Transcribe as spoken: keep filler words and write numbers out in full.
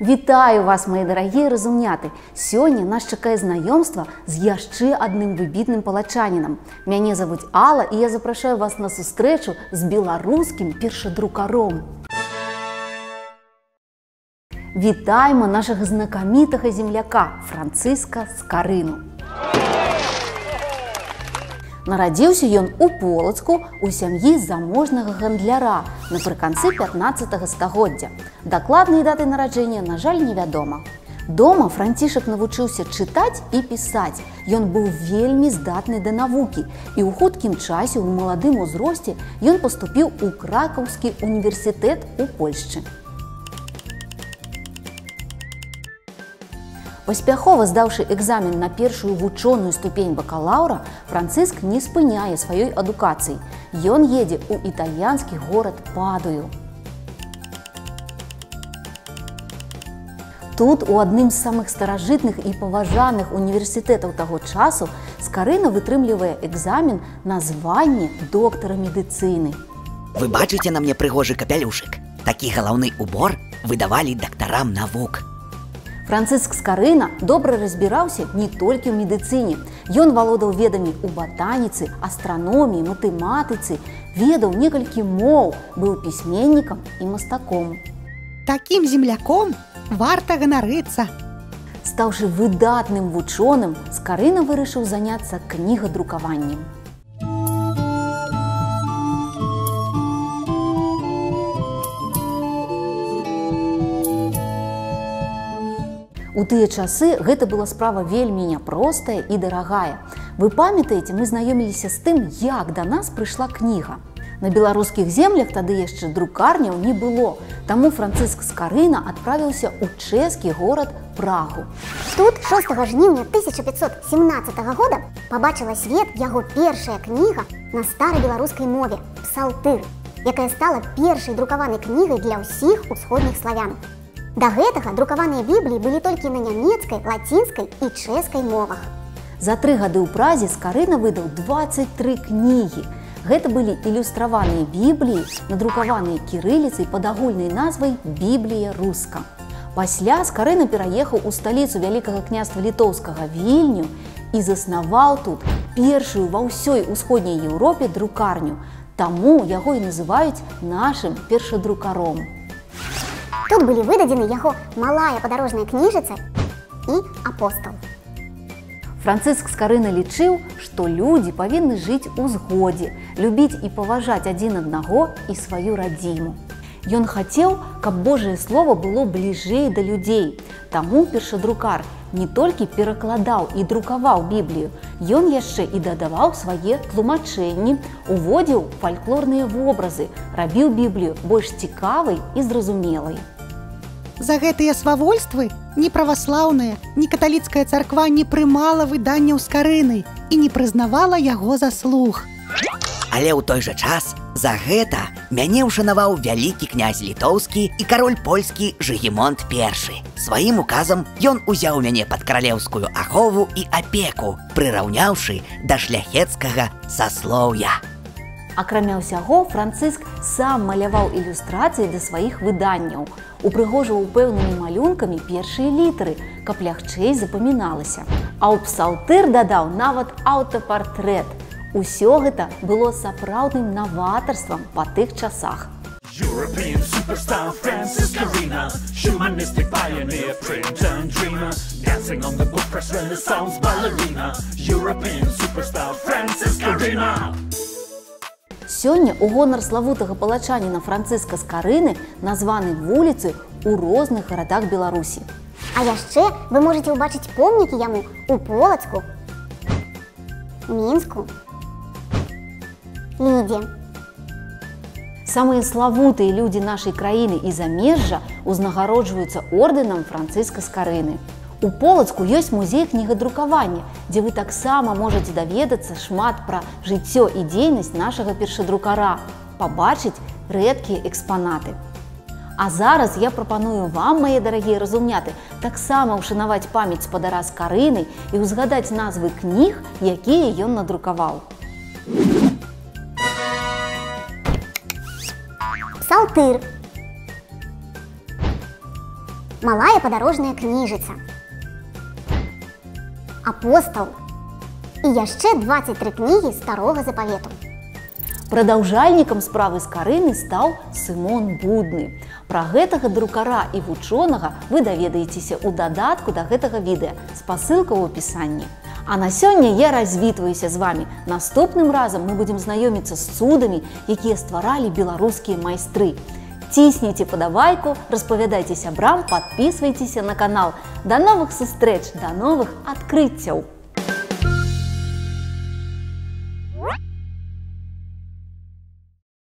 Вітаю вас, мої дорогі розумняти! Сьогодні нас чекає знайомство з яшчэ одним вибітним палачанином. Мяне зовут Алла, і я запрошую вас на сустречу з білоруським першадрукаром. Вітаємо наших знакомітого земляка Францыска Скарыну. Нарадзіўся ён у Полацку у сям'і заможнага гандляра напрыканцы пятнаццатага стагоддзя. Дакладнай даты нараджэння, на жаль, невядома. Дома Францішак навучыўся чытаць і пісаць. Ён быў вельмі здатны да навукі, і ў хуткім часе у маладым узросце ён паступіў у Кракаўскі університет у Польшчы. Паспяхова здаўшы экзамен на першую вучоную ступень бакалаўра, Францыск не спыняе сваёй адукацыі. Ён едзе ў італьянскі горад Падую. Тут, у адным з самых старажытных і паважаных універсітэтаў таго часу, Скарына вытрымлівае экзамен на званне доктара медыцыны. Вы бачыце на мне прыгожы капялюшык? Такі галаўны убор выдавалі дактарам навук. Францыск Скарына добра разбіраўся не толькі ў медыцыне. Ён валодаў ведамі ў батаніцы, астраноміі, матэматыцы, ведаў некалькі моў, быў пісьменнікам і мастаком. Такім земляком варта ганарыцца. Стаўшы выдатным вучоным, Скарына вырашыў заняцца кнігадрукаваннем. У тыя часы гэта была справа вельмі няпростая і дарагая. Вы памятаеце, мы знаёміліся з тым, як да нас прыйшла кніга. На беларускіх землях тады яшчэ друкарняў не было, таму Францыск Скарына адправіўся ў чэшскі горад Прагу. Тут шостага жніўня тысяча пятьсот сімнаццатага года пабачыла свет яго першая кніга на старай беларускай мове «Псалтырь», якая стала першай друкаванай кнігай для ўсіх усходніх славян. До гэтага друкаваныя бібліі былі толькі на нямецкай, лацінскай і чэшскай мовах. За тры гады ў Празе Скарына выдаў дваццаць тры кнігі. Гэта былі ілюстраваныя бібліі, надрукаваныя кірыліцай пад агульнай назвай «Біблія русская». Пасля Скарына пераехаў у сталіцу вялікага княства літоўскага Вільню і заснаваў тут першую ва ўсёй усходняй Еўропе друкарню. Таму яго і называюць нашым першадрукаром. Тут были выдадены его «Малая подорожная книжица» и «Апостол». Францыск Скарына лічыў, что люди повинны жить у згоде, любить и поважать один одного и свою родину. Ён хотел, как Божие Слово было ближе до людей. Тому першадрукар не только перакладал и друковал Библию, ён еще и додавал свои тлумачэнні, уводил фольклорные вобразы, рабил Библию больше цікавой и зразумелой. За гэтыя свавольствы ні праваслаўная, ні каталіцкая царква не прымала выданняў Скарыны і не прызнавала яго заслуг. Але ў той жа час за гэта мяне ўшанаваў вялікі князь літоўскі і кароль польскі Жигімонт першы. Сваім указам ён узяў мяне пад каралеўскую ахову і апеку, прыраўняўшы да шляхецкага саслоўя. Акрамя ўсяго, Францыск сам маляваў ілюстрацыі да сваіх выданняў, упрыгожваў пэўнымі малюнкамі першыя літары, каб лягчэй запаміналася. А ў псалтыр дадаў нават аўтапартрэт. Усё гэта было сапраўдным наватарствам па тых часах. European superstar Frances Scarina, humanistic pioneer, printer and dreamer, dancing on the book press renaissance ballerina. European superstar Frances Scarina. Сёння у гонар славутага палачаніна Францыска Скарыны названы вуліцы ў розных гарадах Беларусі. А яшчэ вы можаце ўбачыць помнікі яму у Полацку, Мінску, Лідзе. Самыя славутыя людзі нашай краіны і замежжа ўзнагароджваюцца ордэнам Францыска Скарыны. У Полацку ёсць музей кнігадрукавання, дзе вы таксама можаце даведацца шмат пра жыццё і дзейнасць нашага першадрукара, пабачыць рэдкія экспанаты. А зараз я прапаную вам, мае дарагія разумняты, таксама ўшанаваць памяць спадара Скарыны і ўзгадаць назвы кніг, якія ён надрукаваў. Псалтыр, малая подорожная книжица, апостол и еще двадцать три книги Старого Заповету. Продаўжальнікам справы Скарыны стал Симон Будны. Про гэтага друкара и вучонага вы даведаецеся у дадатку до гэтага відэа, спасылка в описании. А на сегодня я развітваюся с вами. Наступным разом мы будем знакомиться с цудами, которые створали белорусские майстры. Тисните подавайку, распавядайтесь абрам, подписывайтесь на канал. До новых встреч, до новых открытий!